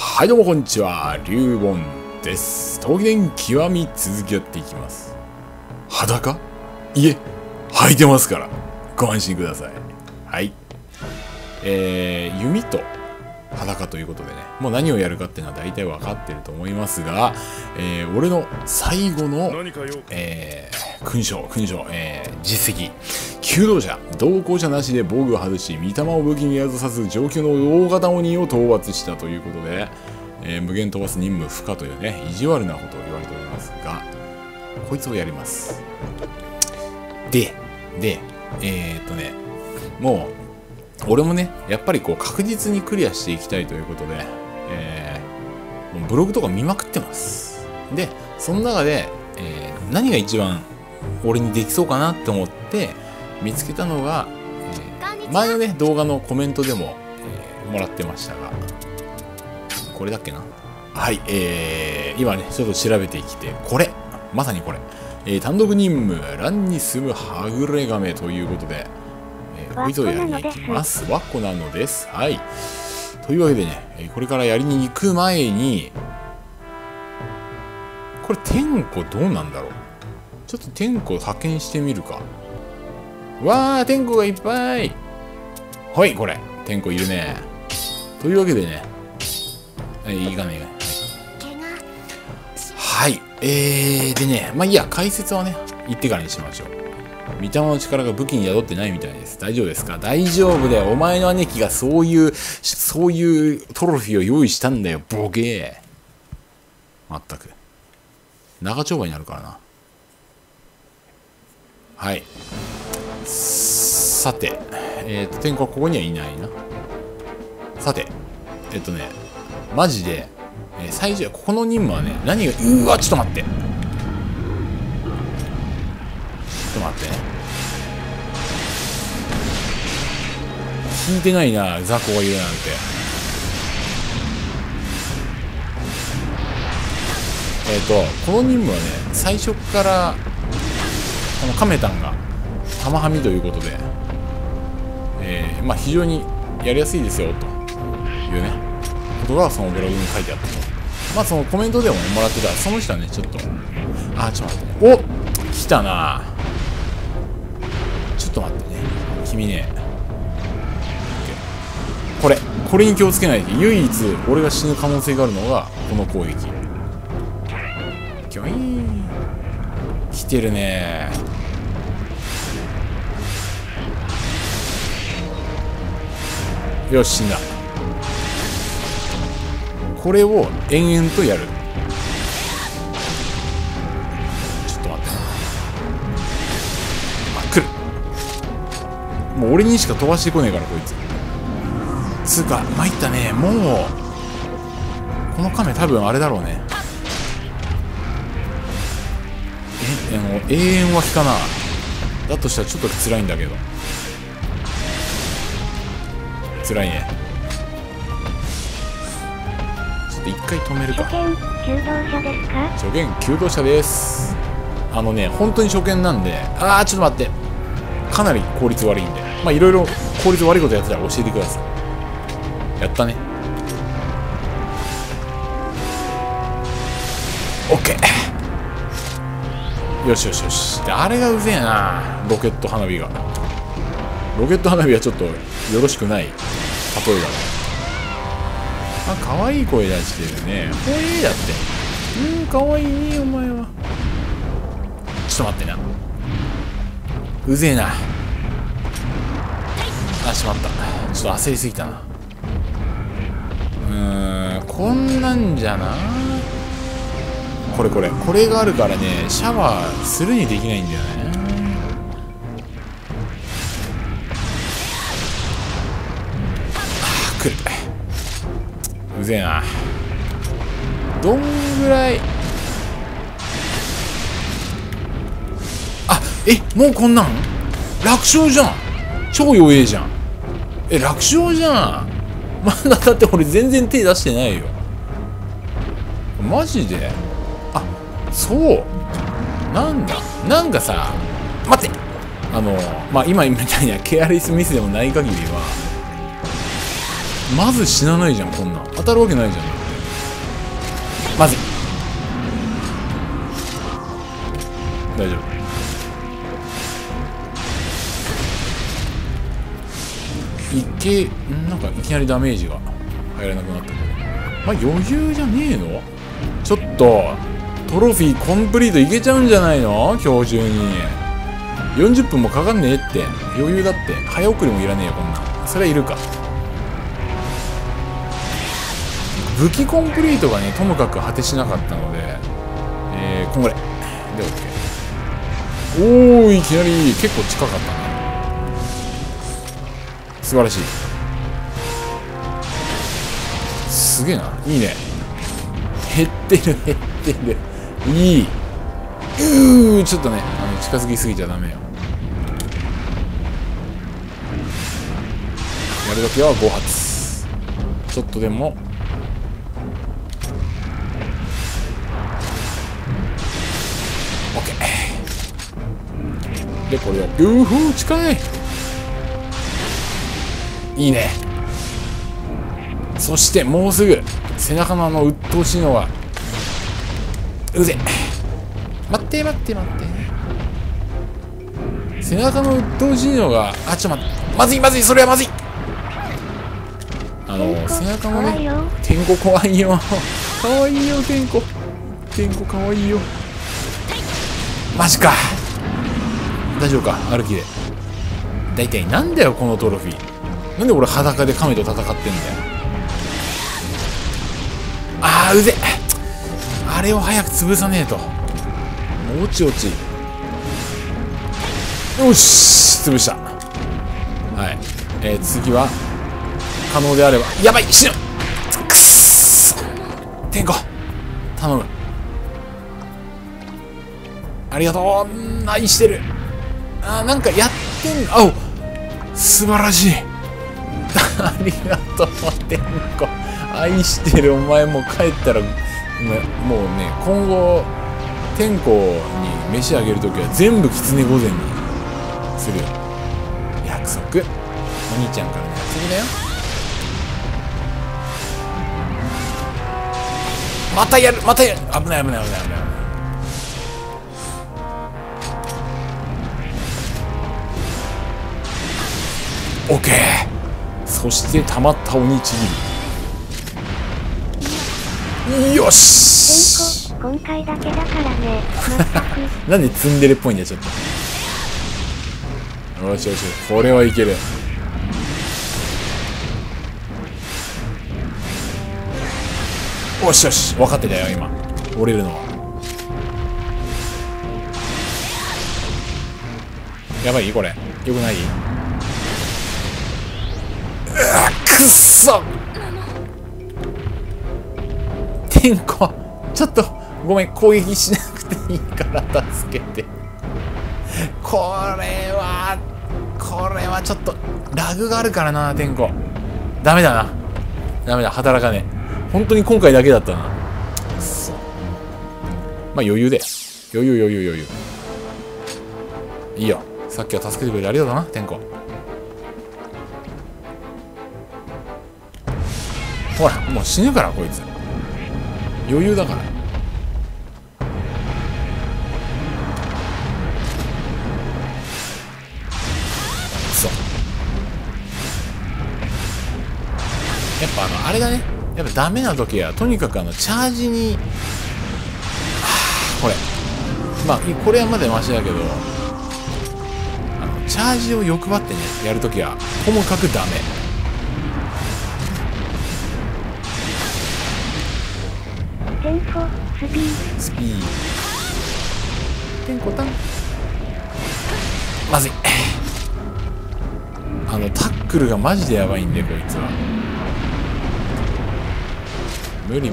はいどうもこんにちは、りゅうぼんです。闘技伝極み続きやっていきます。裸？いえ、履いてますから、ご安心ください。はい。弓と裸ということでね、もう何をやるかっていうのは大体分かってると思いますが、俺の最後の、勲章、実績。求道者、同行者なしで防具を外し、御霊を武器に宿さず上級の大型鬼を討伐したということで、無限討伐任務不可というね、意地悪なことを言われておりますが、こいつをやります。で、もう、俺もね、やっぱりこう確実にクリアしていきたいということで、ブログとか見まくってます。で、その中で、何が一番俺にできそうかなって思って、見つけたのが、前のね動画のコメントでも、もらってましたが、これだっけな。はい、今ねちょっと調べてきて、これまさにこれ、単独任務乱に住むはぐれ亀ということで、こいつをやりに行きます。わっこなのです。はい、というわけでね、これからやりに行く前に、これ天子どうなんだろう。ちょっと天子派遣してみるか。わー、天候がいっぱい。ほい、これ。天候いるね。というわけでね。いいかね、いいかね。はい。でね、まあいいや、解説はね、言ってからにしましょう。御霊の力が武器に宿ってないみたいです。大丈夫ですか？大丈夫だよ。お前の姉貴がそういうトロフィーを用意したんだよ、ボケー。まったく。長丁場になるからな。はい。さて、天候はここにはいないな。さて、マジで、最初はここの任務はね、何が、うわ、ちょっと待ってね。聞いてないな、雑魚がいるなんて。この任務はね、最初から、このカメタンが、玉はみということで、まあ非常にやりやすいですよというねことがそのブログに書いてあって、まあそのコメントでももらってたその人はね、ちょっとちょっと待ってね、おっ来たな。ちょっと待ってね、君ね、これに気をつけないで。唯一俺が死ぬ可能性があるのがこの攻撃。ギョイーン来てるね。よし、死んだ。これを延々とやる。ちょっと待って。あ、来る。もう俺にしか飛ばしてこねえから、こいつ。つうか、参ったね。もう、この亀多分あれだろうね。永遠脇かな。だとしたらちょっと辛いんだけど。辛いね。ちょっと一回止めるか。初見求道者です。あのね、本当に初見なんで、ちょっと待って、かなり効率悪いんで、まあいろいろ効率悪いことやってたら教えてください。やったね。 OK。 よしよしよし。あれがうぜえな、ロケット花火が。ロケット花火はちょっとよろしくない例えだね。あ、かわいい声出してるね。ほえーだって。うん、かわいいねお前は。ちょっと待ってな、うぜえな。あ、しまった。ちょっと焦りすぎたな。こんなんじゃな。これがあるからね、シャワーするにできないんだよね。来る。うぜえな。どんぐらい、もうこんなん楽勝じゃん。超弱えじゃん。楽勝じゃん。まだだって俺全然手出してないよ、マジで。そうなんだ。なんかさ、待って、まあ今みたいなケアレスミスでもない限りはまず死なないじゃん、こんなん。当たるわけないじゃん。まずい。大丈夫。なんかいきなりダメージが入らなくなったけど、まあ余裕じゃねえの。ちょっとトロフィーコンプリートいけちゃうんじゃないの、今日中に。40分もかかんねえって、余裕だって。早送りもいらねえよこんなん。それはいるか。武器コンプリートがね、ともかく果てしなかったので、こんぐらいで OK。 おー、いきなり結構近かったね。素晴らしい。すげえな。いいね。減ってる減ってる。いい。ちょっとね、近づきすぎちゃダメよ。やるだけは5発。ちょっとでもオッケー。でこれを近い。いいね。そしてもうすぐ背中の鬱陶しいのがうぜ。待って待って待って。背中の鬱陶しいのがちょっと待って。まずいまずい、それはまずい。背中のね、てんこかわいいよ。かわいいよてんこ。てんこかわいいよ。マジか。大丈夫か、歩きで。大体なんだよこのトロフィー。なんで俺裸で亀と戦ってんだよ。うぜ。あれを早く潰さねえと。おちおち。よし、潰した。はい。次は、可能であれば。やばい、死ぬ。くっそ。天狗、頼む。ありがとう。愛してる。なんかやってん。素晴らしい。ありがとう、てんこ。愛してる、お前もう帰ったら、もうね、今後、てんこに飯あげるときは全部きつね御膳にするよ。約束。お兄ちゃんからの約束だよ。またやる、またやる。危ない危ない危ない危ない。オッケー。そしてたまった鬼ちぎり。よし。今回だけだからね。なんでツンデレっぽいんだよちょっと。よしよし、これはいける。よしよし、分かってたよ今。折れるのは。やばいこれ。よくない。くっそ。てんこ、ちょっとごめん、攻撃しなくていいから助けて。これはちょっとラグがあるからな。てんこダメだな、ダメだ、働かねえ。本当に今回だけだったな。くっそ。まあ余裕で余裕いいよ。さっきは助けてくれてありがとうな、てんこ。ほら、もう死ぬからこいつ。余裕だから。そう。やっぱあれだね。やっぱダメな時はとにかくチャージに、これ。まあこれはまだマシだけど、チャージを欲張ってねやる時はともかくダメ。テンコスピーテンコタン。まずい。タックルがマジでやばいんでこいつは。無理。よ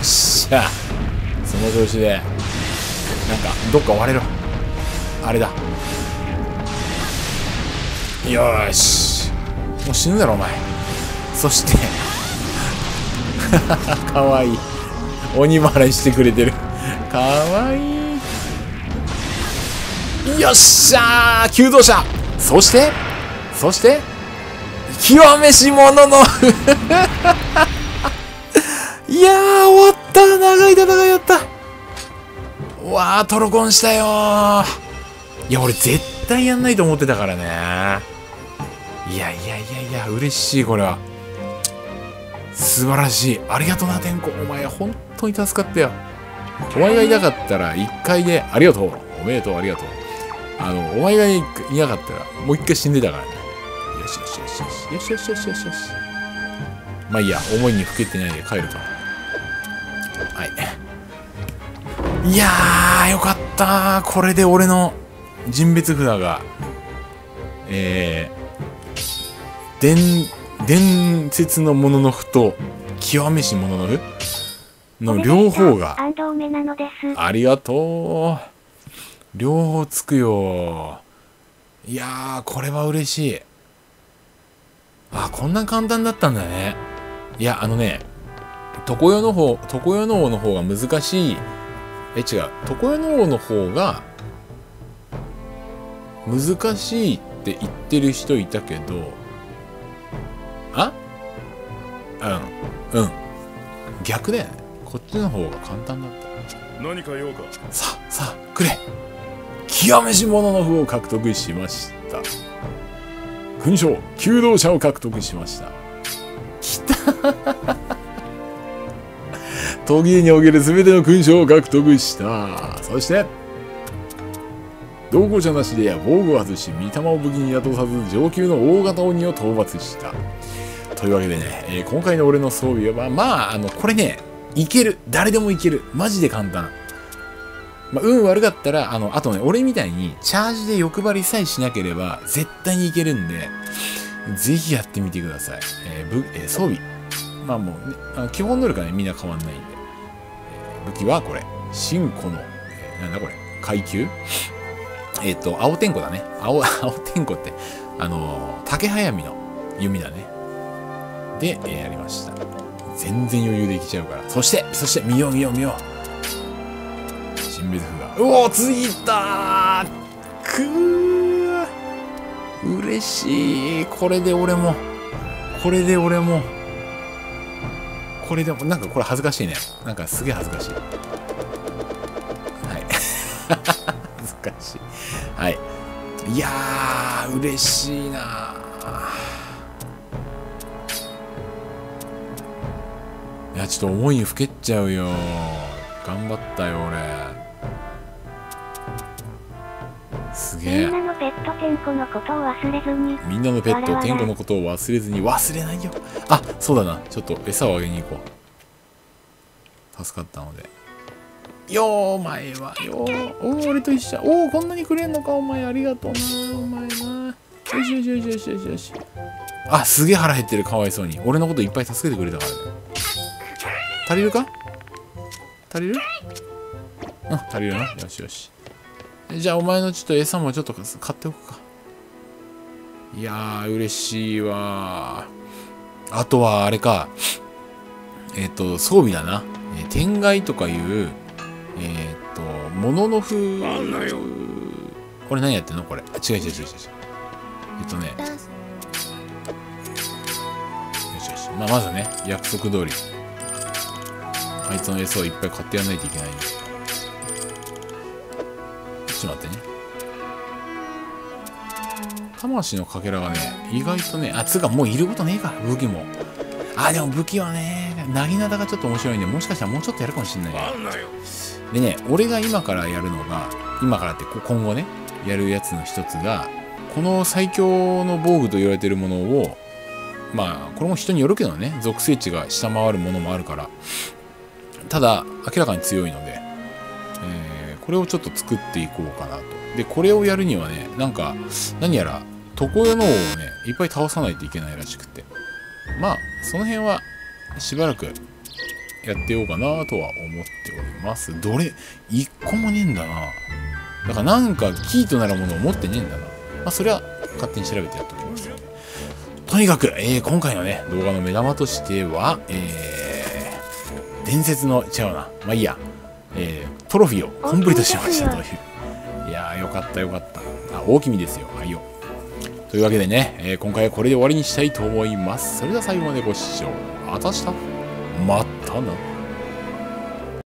っしゃ、その調子で。なんかどっか割れろ、あれだ。よーし、もう死ぬだろお前。そしてかわいい。鬼払いしてくれてる。かわいい。よっしゃー、急動車。そして極めし者の長い戦いやった。うわー、トロコンしたよー。いや、俺絶対やんないと思ってたからね。いやいやいやいや、嬉しい、これは。素晴らしい。ありがとうな、天候。お前、本当に助かったよ。お前がいなかったら、1回で、ありがとう。おめでとう、ありがとう。お前がいなかったら、もう1回死んでたからね。よしよしよしよしよしよしよしよし。まあいいや、思いにふけてないで帰るか。はい。いやー、よかったー。これで俺の人別札が、伝説のもののふと極めしもののふの両方がありがとう、両方つくよ。いやー、これは嬉しい。あ、こんな簡単だったんだね。いや、常世の王の方が難しい。違う、常世の王の方が難しいって言ってる人いたけど、あ、うん、逆だよね。こっちの方が簡単だった。何か用か。さあくれ。極めし者の符を獲得しました。勲章求道者を獲得しました。きた闘技における全ての勲章を獲得した。そして同行者なしでや防具を外し、御霊を武器に宿さず上級の大型鬼を討伐した。というわけでね、今回の俺の装備はこれね、いける。誰でもいける。マジで簡単。運悪かったら、あとね、俺みたいにチャージで欲張りさえしなければ絶対にいけるんで、ぜひやってみてください。装備。もうね、基本能力はね、みんな変わんないんで。武器はこれ。真古の、なんだこれ。階級青天狗だね。青天狗って、竹早見の弓だね。で、やりました。全然余裕できちゃうから。そして、見よう。神別符が。うお、次いったー。くー。嬉しい。これで俺も、なんかこれ恥ずかしいね。なんかすげえ恥ずかしい。はい。恥ずかしい。はい。いやー、嬉しいなー。いや、ちょっと思いにふけっちゃうよ。頑張ったよ、俺。すげえ。みんなのペット天狗のことを忘れずに。忘れないよ。あ、そうだな。ちょっと餌をあげに行こう。助かったので。よー、お前はよー。おー、俺と一緒。おー、こんなにくれんのか、お前。ありがとうなー、お前なー。よし。あ、すげえ腹減ってる。かわいそうに。俺のこといっぱい助けてくれたからね。足りるか？足りるな。よし。じゃあ、お前のちょっと餌もちょっと買っておくか。いやー、嬉しいわー。あとは、あれか。装備だな。天外とかいう、もののふこれ何やってんのこれ。違う。よし。まずね、約束通り。あいつの餌をいっぱい買ってやらないといけない。ちょっと待ってね。魂のかけらがね、意外とね、つうかもういることねえか、武器も。でも武器はね、なぎなたがちょっと面白いんで、もしかしたらもうちょっとやるかもしれない。でね、俺が今からやるのが、今からって今後ね、やるやつの一つが、この最強の防具と言われてるものを、これも人によるけどね、属性値が下回るものもあるから、ただ、明らかに強いので、これをちょっと作っていこうかなと。で、これをやるにはね、なんか、何やら、常世の王をね、いっぱい倒さないといけないらしくて。その辺は、しばらく、やってようかなとは思っております。どれ、一個もねえんだな。だからなんかキーとなるものを持ってねえんだな。それは勝手に調べてやっておきますので。とにかく、今回のね、動画の目玉としては、伝説の、トロフィーをコンプリートしましたという。いやー、よかった。大きみですよ。はいよ。というわけでね、今回はこれで終わりにしたいと思います。それでは最後までご視聴あたした。またな。